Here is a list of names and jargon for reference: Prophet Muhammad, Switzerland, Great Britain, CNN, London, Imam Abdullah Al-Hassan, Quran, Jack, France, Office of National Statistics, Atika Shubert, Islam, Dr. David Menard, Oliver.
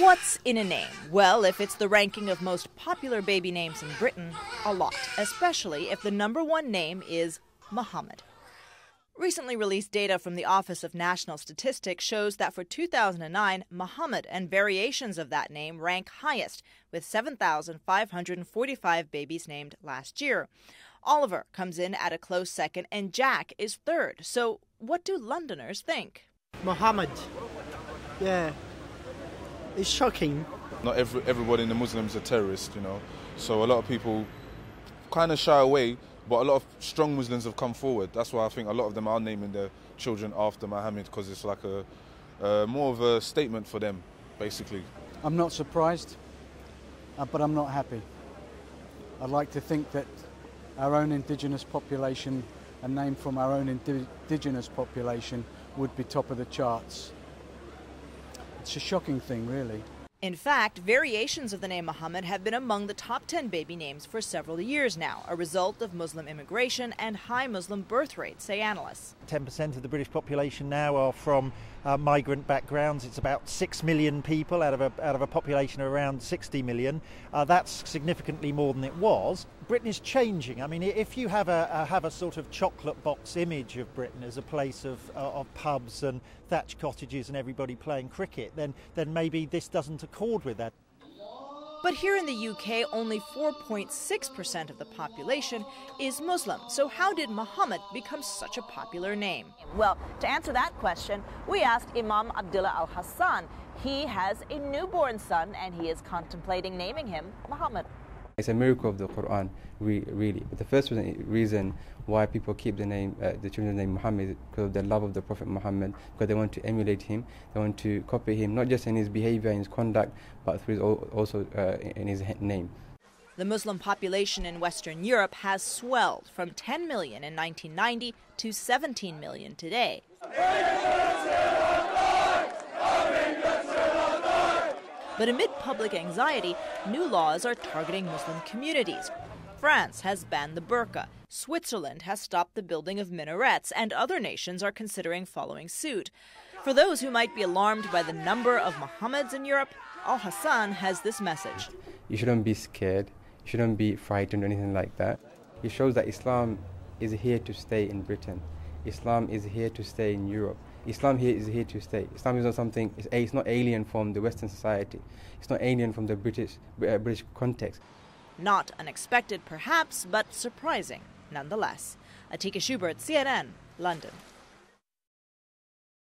What's in a name? Well, if it's the ranking of most popular baby names in Britain, a lot, especially if the number one name is Muhammad. Recently released data from the Office of National Statistics shows that for 2009, Muhammad and variations of that name rank highest, with 7,545 babies named last year. Oliver comes in at a close second, and Jack is third. So what do Londoners think? Muhammad. Yeah. It's shocking. Not everybody in the Muslims are terrorists, you know. So a lot of people kind of shy away. But a lot of strong Muslims have come forward. That's why I think a lot of them are naming their children after Muhammad, because it's like more of a statement for them, basically. I'm not surprised, but I'm not happy. I'd like to think that our own indigenous population, a name from our own indigenous population, would be top of the charts. It's a shocking thing, really. In fact, variations of the name Muhammad have been among the top 10 baby names for several years now, a result of Muslim immigration and high Muslim birth rates, say analysts. 10% of the British population now are from migrant backgrounds. It's about 6 million people out of a population of around 60 million. That's significantly more than it was. Britain is changing. I mean, if you have a sort of chocolate box image of Britain as a place of pubs and thatched cottages and everybody playing cricket, then maybe this doesn't accord with that. But here in the UK, only 4.6% of the population is Muslim. So how did Muhammad become such a popular name? Well, to answer that question, we asked Imam Abdullah Al-Hassan. He has a newborn son and he is contemplating naming him Muhammad. It's a miracle of the Quran, really. But the first reason why people keep the children's name Muhammad is because of their love of the Prophet Muhammad, because they want to emulate him, they want to copy him, not just in his behavior, in his conduct, but through also in his name. The Muslim population in Western Europe has swelled from 10 million in 1990 to 17 million today. But amid public anxiety, new laws are targeting Muslim communities. France has banned the burqa, Switzerland has stopped the building of minarets, and other nations are considering following suit. For those who might be alarmed by the number of Muhammads in Europe, Al-Hassan has this message. You shouldn't be scared, you shouldn't be frightened or anything like that. It shows that Islam is here to stay in Britain. Islam is here to stay in Europe. Islam here is here to stay. Islam is not something, it's not alien from the Western society. It's not alien from the British context. Not unexpected, perhaps, but surprising nonetheless. Atika Shubert, CNN, London.